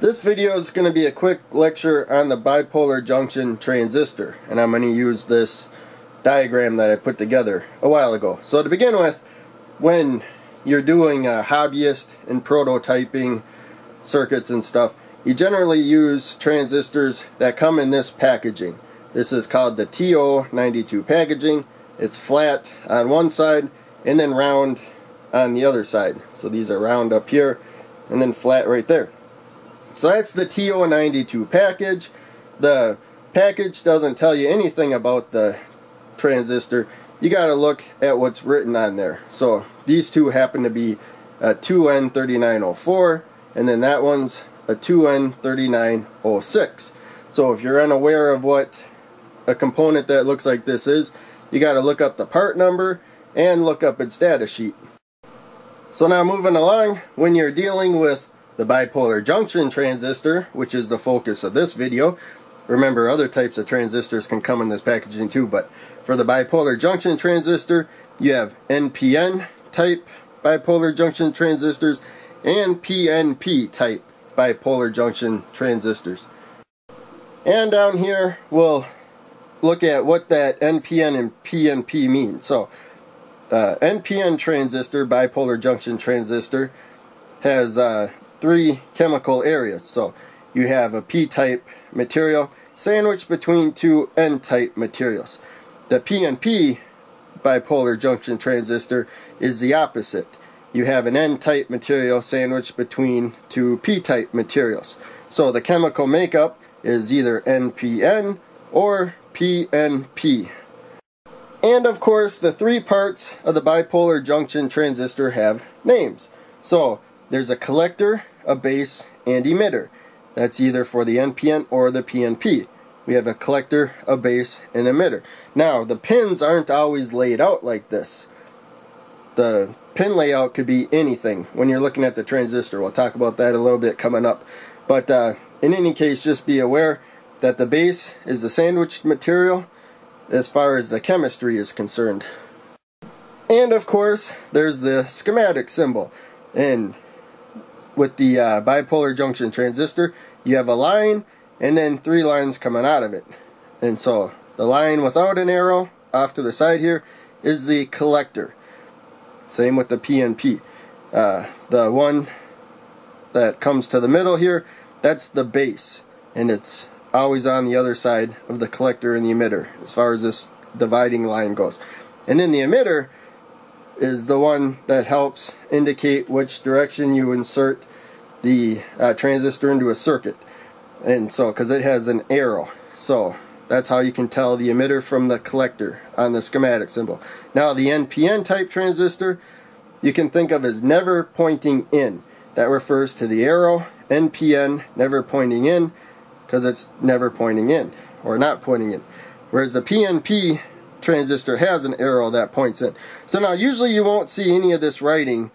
This video is going to be a quick lecture on the bipolar junction transistor, and I'm going to use this diagram that I put together a while ago. So to begin with, when you're doing hobbyist and prototyping circuits and stuff, you generally use transistors that come in this packaging. This is called the TO92 packaging. It's flat on one side and then round on the other side. So these are round up here and then flat right there. So that's the TO92 package. The package doesn't tell you anything about the transistor. You gotta look at what's written on there. So these two happen to be a 2N3904, and then that one's a 2N3906. So if you're unaware of what a component that looks like this is, you gotta look up the part number and look up its data sheet. So now moving along, when you're dealing with the bipolar junction transistor, which is the focus of this video. Remember, other types of transistors can come in this packaging too, but for the bipolar junction transistor, you have NPN type bipolar junction transistors and PNP type bipolar junction transistors. And down here, we'll look at what that NPN and PNP mean. So, NPN transistor, bipolar junction transistor, has three chemical areas. So you have a p-type material sandwiched between two n-type materials. The PNP bipolar junction transistor is the opposite. You have an n-type material sandwiched between two p-type materials. So the chemical makeup is either NPN or PNP. And of course, the three parts of the bipolar junction transistor have names. So there's a collector, a base, and emitter. That's either for the NPN or the PNP. We have a collector, a base, and emitter. Now, the pins aren't always laid out like this. The pin layout could be anything when you're looking at the transistor. We'll talk about that a little bit coming up. But in any case, just be aware that the base is the sandwiched material as far as the chemistry is concerned. And of course, there's the schematic symbol. And with the bipolar junction transistor, you have a line and then three lines coming out of it. And so the line without an arrow off to the side here is the collector. Same with the PNP. The one that comes to the middle here, that's the base. And it's always on the other side of the collector and the emitter as far as this dividing line goes. And then the emitter is the one that helps indicate which direction you insert the transistor into a circuit, and so because it has an arrow, so that's how you can tell the emitter from the collector on the schematic symbol. Now the NPN type transistor you can think of as never pointing in. That refers to the arrow NPN never pointing in because it's never pointing in or not pointing in, whereas the PNP transistor has an arrow that points in. So now usually you won't see any of this writing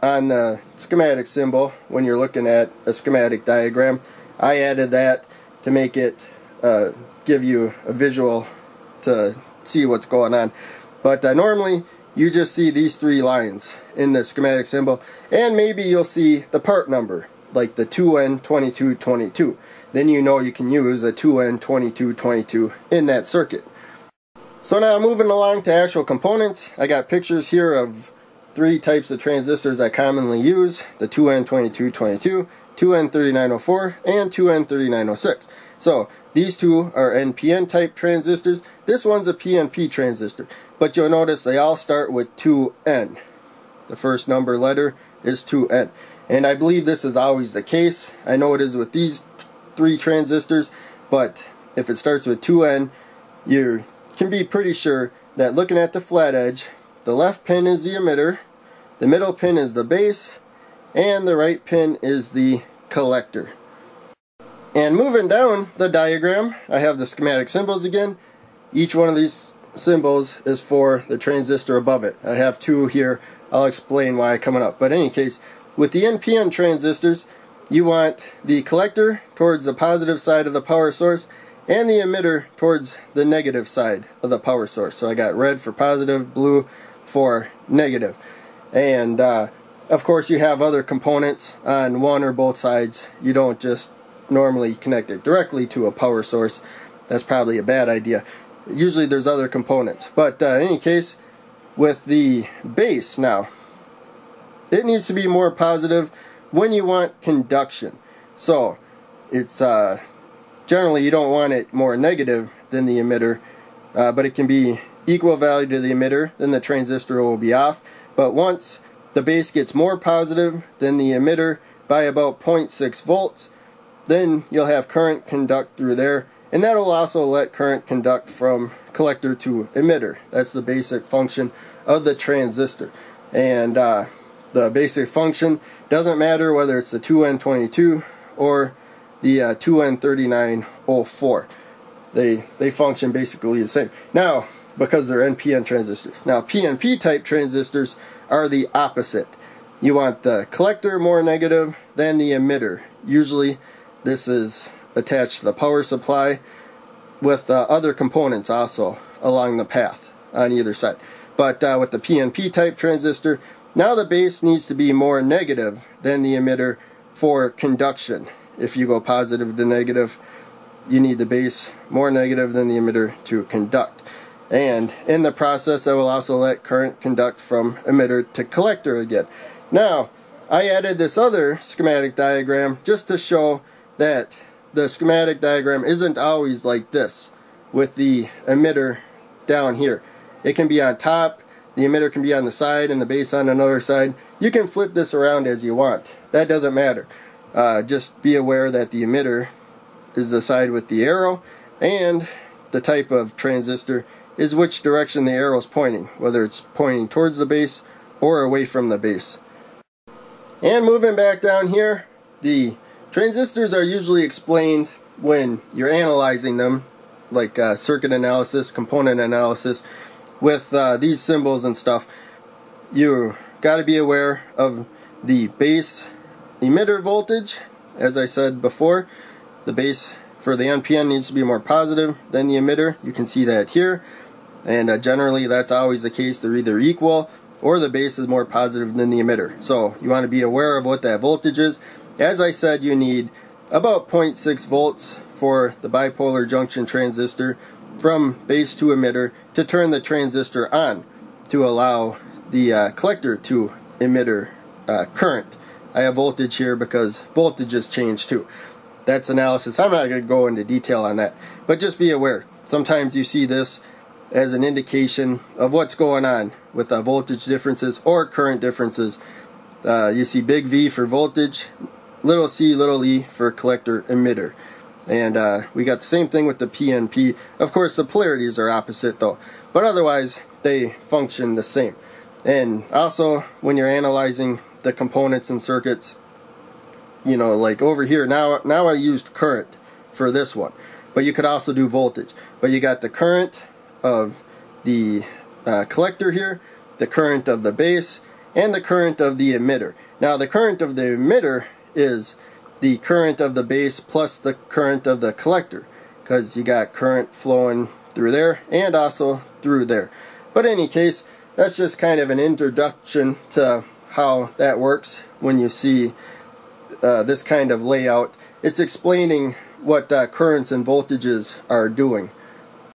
on the schematic symbol when you're looking at a schematic diagram. I added that to make it give you a visual to see what's going on. But normally you just see these three lines in the schematic symbol, and maybe you'll see the part number like the 2N2222. Then you know you can use a 2N2222 in that circuit. So now moving along to actual components, I got pictures here of three types of transistors I commonly use, the 2N2222, 2N3904, and 2N3906. So these two are NPN type transistors, this one's a PNP transistor, but you'll notice they all start with 2N. The first number letter is 2N, and I believe this is always the case. I know it is with these three transistors, but if it starts with 2N, you're can be pretty sure that looking at the flat edge, the left pin is the emitter, the middle pin is the base, and the right pin is the collector. And moving down the diagram, I have the schematic symbols again. Each one of these symbols is for the transistor above it. I have two here. I'll explain why coming up. But in any case, with the NPN transistors, you want the collector towards the positive side of the power source and the emitter towards the negative side of the power source. So I got red for positive, blue for negative. And Of course, you have other components on one or both sides. You don't just normally connect it directly to a power source. That's probably a bad idea. Usually there's other components, but in any case, with the base now, it needs to be more positive when you want conduction. So it's generally you don't want it more negative than the emitter, but it can be equal value to the emitter, then the transistor will be off. But once the base gets more positive than the emitter by about 0.6 volts, then you'll have current conduct through there, and that will also let current conduct from collector to emitter. That's the basic function of the transistor. And the basic function doesn't matter whether it's the 2N22 or the 2N3904. They function basically the same. Now, because they're NPN transistors. Now, PNP type transistors are the opposite. You want the collector more negative than the emitter. Usually this is attached to the power supply with other components also along the path on either side. But with the PNP type transistor, now the base needs to be more negative than the emitter for conduction. If you go positive to negative, you need the base more negative than the emitter to conduct. And in the process, I will also let current conduct from emitter to collector again. Now, I added this other schematic diagram just to show that the schematic diagram isn't always like this with the emitter down here. It can be on top, the emitter can be on the side, and the base on another side. You can flip this around as you want. That doesn't matter. Just be aware that the emitter is the side with the arrow, and the type of transistor is which direction the arrow is pointing, whether it's pointing towards the base or away from the base. And moving back down here, the transistors are usually explained when you're analyzing them, like circuit analysis, component analysis, with these symbols and stuff. You got to be aware of the base emitter voltage. As I said before, the base for the NPN needs to be more positive than the emitter. You can see that here. And generally that's always the case. They're either equal or the base is more positive than the emitter. So you want to be aware of what that voltage is. As I said, you need about 0.6 volts for the bipolar junction transistor from base to emitter to turn the transistor on to allow the collector to emitter current. I have voltage here because voltages change too. That's analysis. I'm not going to go into detail on that, but just be aware. Sometimes you see this as an indication of what's going on with voltage differences or current differences. You see big V for voltage, little c, little e for collector emitter. And we got the same thing with the PNP. Of course, the polarities are opposite though, but otherwise they function the same. And also, when you're analyzing the components and circuits, you know, like over here, now I used current for this one, but you could also do voltage. But you got the current of the collector here, the current of the base, and the current of the emitter. Now, the current of the emitter is the current of the base plus the current of the collector, because you got current flowing through there and also through there. But in any case, that's just kind of an introduction to how that works when you see this kind of layout. It's explaining what currents and voltages are doing.